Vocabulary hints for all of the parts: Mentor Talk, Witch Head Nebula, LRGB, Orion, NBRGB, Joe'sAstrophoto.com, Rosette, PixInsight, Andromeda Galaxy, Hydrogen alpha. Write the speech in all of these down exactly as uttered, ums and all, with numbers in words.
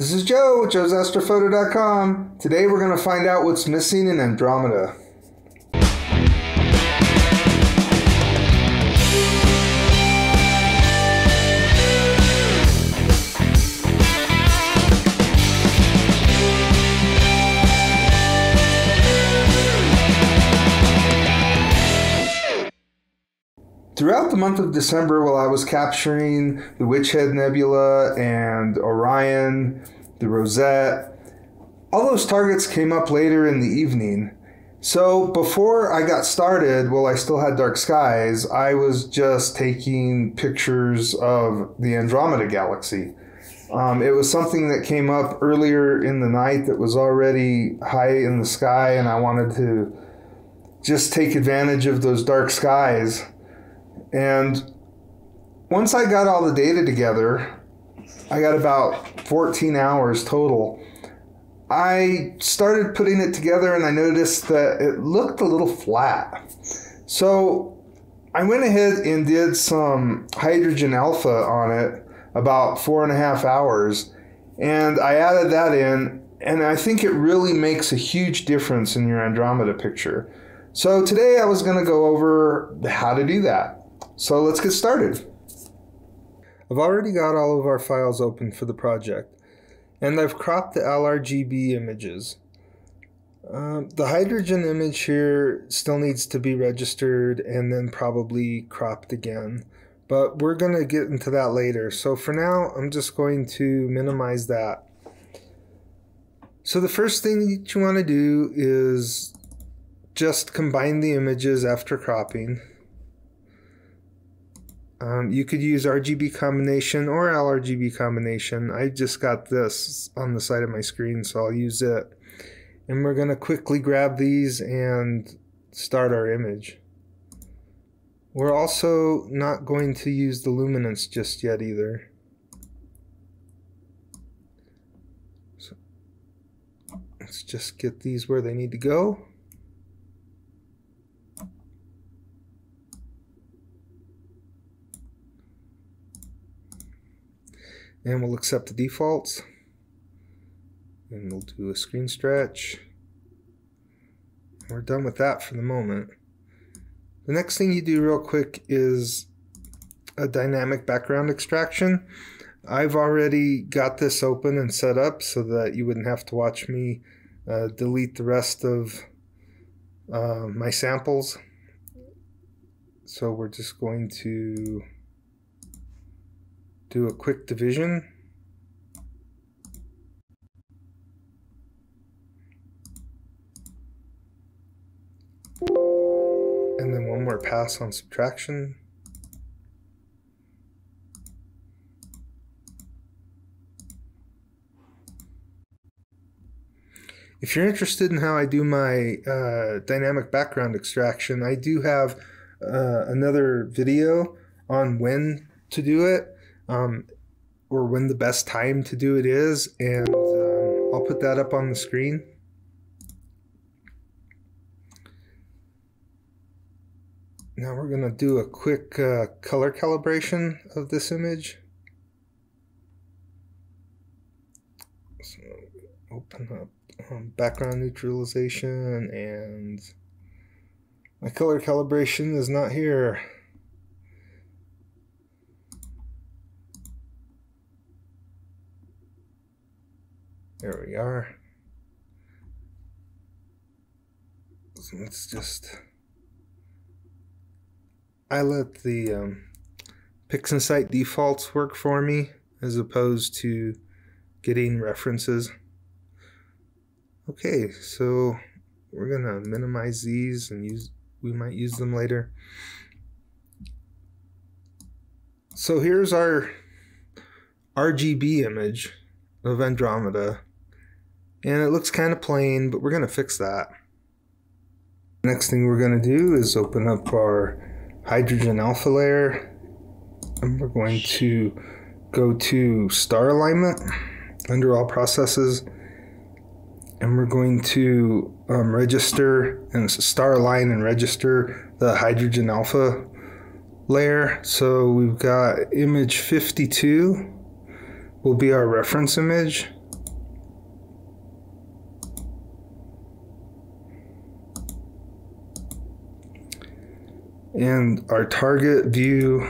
This is Joe with Joe's Astrophoto dot com. Today we're going to find out what's missing in Andromeda. Throughout the month of December, while I was capturing the Witch Head Nebula and Orion, the Rosette, all those targets came up later in the evening. So before I got started, while I still had dark skies, I was just taking pictures of the Andromeda Galaxy. Um, it was something that came up earlier in the night that was already high in the sky, and I wanted to just take advantage of those dark skies. And once I got all the data together, I got about fourteen hours total. I started putting it together and I noticed that it looked a little flat. So I went ahead and did some hydrogen alpha on it, about four and a half hours. And I added that in, and I think it really makes a huge difference in your Andromeda picture. So today I was going to go over how to do that. So let's get started. I've already got all of our files open for the project, and I've cropped the L R G B images. Um, the hydrogen image here still needs to be registered and then probably cropped again, but we're going to get into that later. So for now, I'm just going to minimize that. So the first thing that you want to do is just combine the images after cropping. Um, you could use R G B combination or L R G B combination. I just got this on the side of my screen, so I'll use it. And we're going to quickly grab these and start our image. We're also not going to use the luminance just yet either. So let's just get these where they need to go. And we'll accept the defaults, and we'll do a screen stretch. We're done with that for the moment. The next thing you do real quick is a dynamic background extraction. I've already got this open and set up so that you wouldn't have to watch me uh, delete the rest of uh, my samples. So we're just going to do a quick division. And then one more pass on subtraction. If you're interested in how I do my uh, dynamic background extraction, I do have uh, another video on when to do it. Um, or when the best time to do it is, and um, I'll put that up on the screen. Now we're going to do a quick uh, color calibration of this image. So open up um, background neutralization, and my color calibration is not here. There we are. So let's just, I let the um, PixInsight defaults work for me as opposed to getting references. Okay, so we're gonna minimize these and use, we might use them later. So here's our R G B image of Andromeda. And it looks kind of plain, but we're going to fix that. Next thing we're going to do is open up our hydrogen alpha layer, and we're going to go to star alignment under all processes, and we're going to um, register and star align and register the hydrogen alpha layer. So we've got image fifty-two will be our reference image. And our target view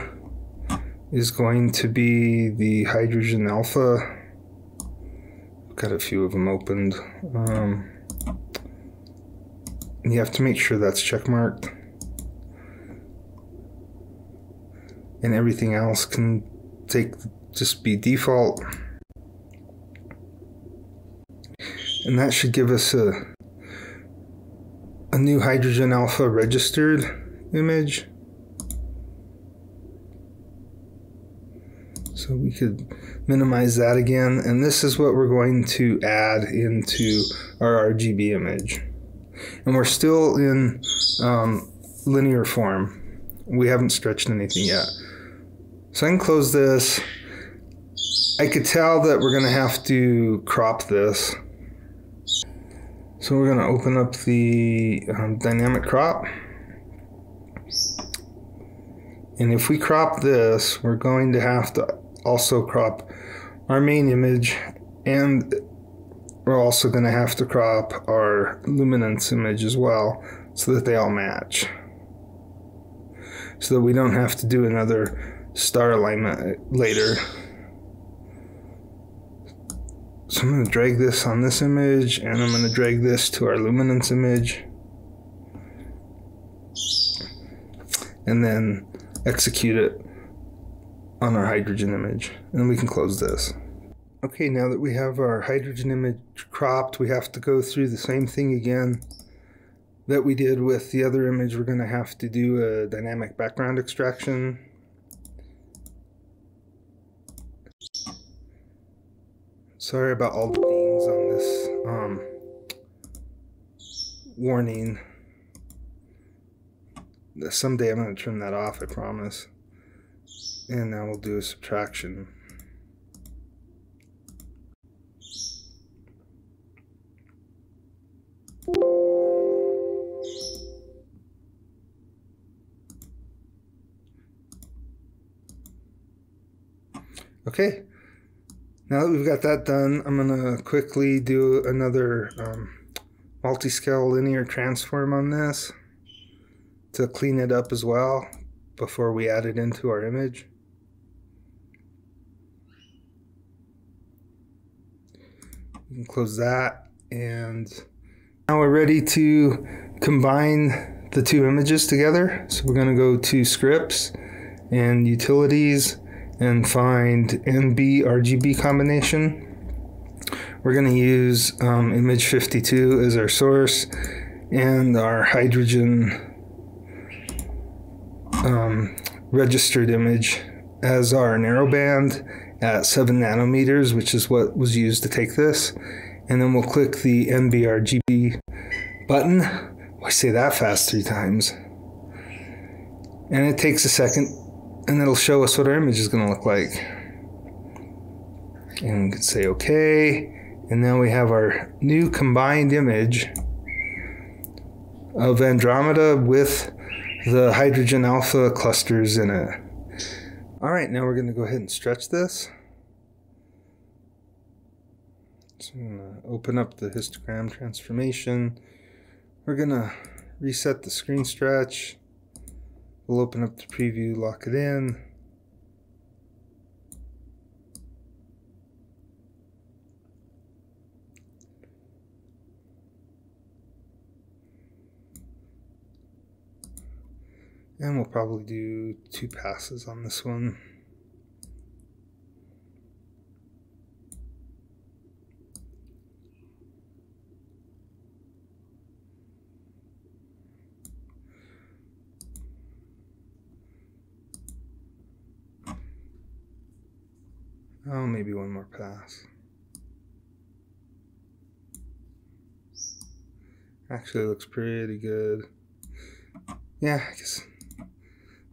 is going to be the hydrogen alpha. Got a few of them opened. Um, you have to make sure that's checkmarked. And everything else can take just be default. And that should give us a, a new hydrogen alpha registered image. So we could minimize that again. And this is what we're going to add into our R G B image. And we're still in um, linear form. We haven't stretched anything yet. So I can close this. I could tell that we're gonna have to crop this. So we're gonna open up the um, dynamic crop. And if we crop this, we're going to have to also crop our main image, and we're also gonna have to crop our luminance image as well so that they all match. So that we don't have to do another star alignment later. So I'm going to drag this on this image, and I'm going to drag this to our luminance image. And then execute it on our hydrogen image. And we can close this. Okay, now that we have our hydrogen image cropped, we have to go through the same thing again that we did with the other image. We're going to have to do a dynamic background extraction. Sorry about all the dings on this um, warning. Someday I'm going to turn that off, I promise. And now we'll do a subtraction. Okay, now that we've got that done, I'm going to quickly do another um, multi-scale linear transform on this to clean it up as well before we add it into our image. We can close that, and now we're ready to combine the two images together. So we're going to go to Scripts and Utilities, and find N B R G B combination. We're going to use um, image fifty-two as our source, and our hydrogen um, registered image as our narrowband at seven nanometers, which is what was used to take this. And then we'll click the N B R G B button. I say that fast three times. And it takes a second, and it'll show us what our image is going to look like. And we can say okay, and now we have our new combined image of Andromeda with the hydrogen alpha clusters in it. All right, now we're going to go ahead and stretch this. So I'm going to open up the histogram transformation. We're going to reset the screen stretch. We'll open up the preview, lock it in. And we'll probably do two passes on this one. Oh, maybe one more pass. Actually looks pretty good. Yeah, I guess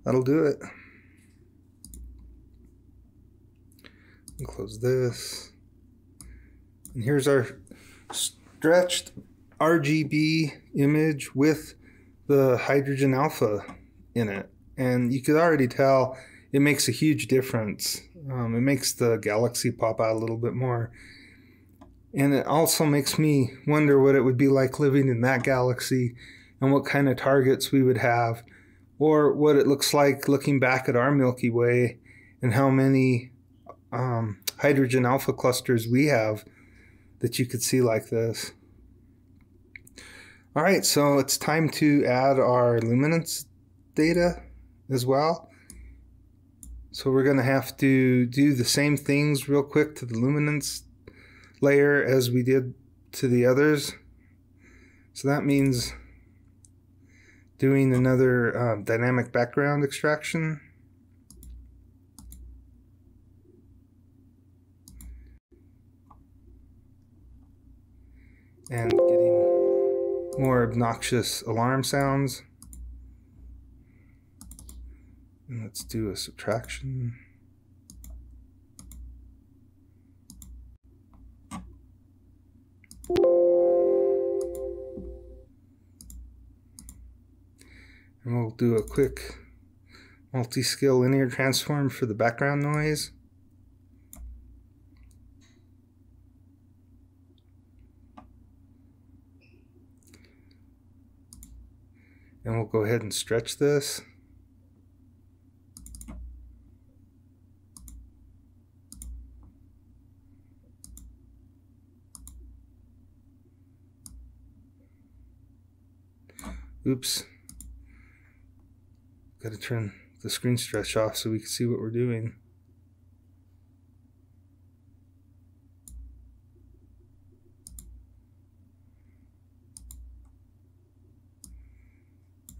that'll do it. I'll close this. And here's our stretched R G B image with the hydrogen alpha in it. And you could already tell it makes a huge difference. Um, it makes the galaxy pop out a little bit more. And it also makes me wonder what it would be like living in that galaxy and what kind of targets we would have or what it looks like looking back at our Milky Way and how many um, hydrogen alpha clusters we have that you could see like this. All right, so it's time to add our luminance data as well. So we're going to have to do the same things real quick to the luminance layer as we did to the others. So that means doing another uh, dynamic background extraction. And getting more obnoxious alarm sounds. And let's do a subtraction. And we'll do a quick multi-scale linear transform for the background noise. And we'll go ahead and stretch this. Oops. Got to turn the screen stretch off so we can see what we're doing.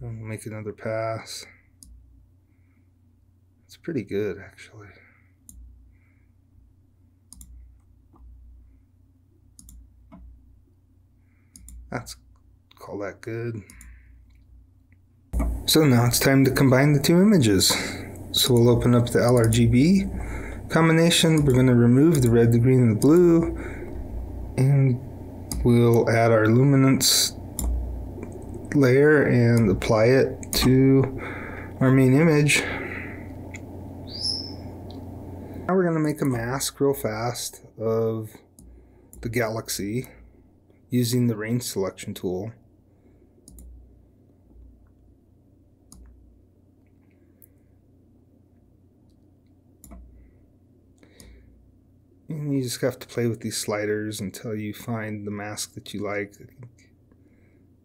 And we'll make another pass. It's pretty good, actually. Let's call that good. So now it's time to combine the two images. So we'll open up the L R G B combination. We're going to remove the red, the green, and the blue. And we'll add our luminance layer and apply it to our main image. Now we're going to make a mask real fast of the galaxy using the range selection tool. And you just have to play with these sliders until you find the mask that you like. I think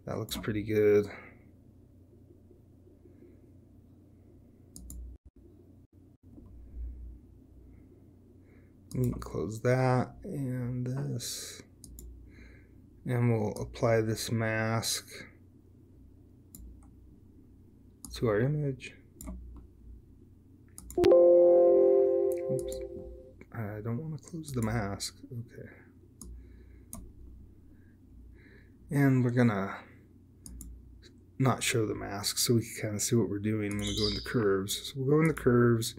that looks pretty good. We can close that and this. And we'll apply this mask to our image. Oops. I don't want to close the mask. Okay. And we're gonna not show the mask so we can kind of see what we're doing when we go into curves. So we'll go into curves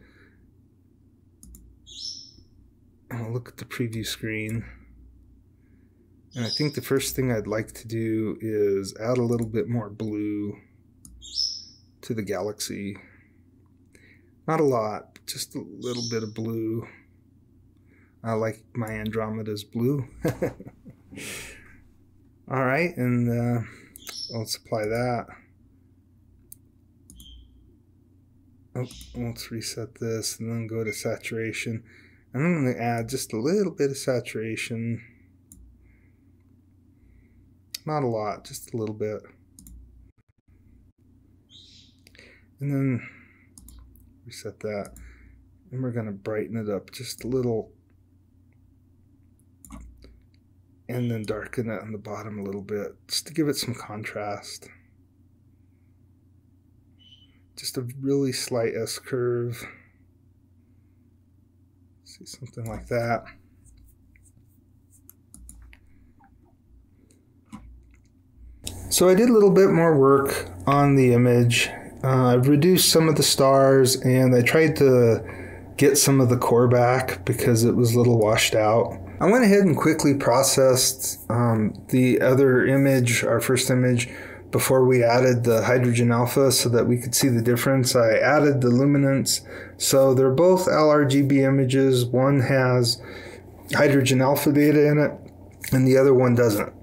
and we'll look at the preview screen. And I think the first thing I'd like to do is add a little bit more blue to the galaxy. Not a lot, but just a little bit of blue. I like my Andromeda's blue. All right, and uh, let's apply that. Oh, let's reset this and then go to saturation. And I'm going to add just a little bit of saturation. Not a lot, just a little bit. And then reset that. And we're going to brighten it up just a little. And then darken it on the bottom a little bit, just to give it some contrast. Just a really slight S-curve. See, something like that. So I did a little bit more work on the image. Uh, I've reduced some of the stars, and I tried to get some of the core back because it was a little washed out. I went ahead and quickly processed um, the other image, our first image, before we added the hydrogen alpha so that we could see the difference. I added the luminance. So they're both L R G B images. One has hydrogen alpha data in it, and the other one doesn't.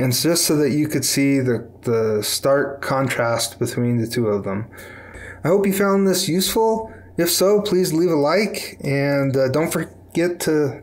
And it's just so that you could see the, the stark contrast between the two of them. I hope you found this useful. If so, please leave a like, and uh, don't forget to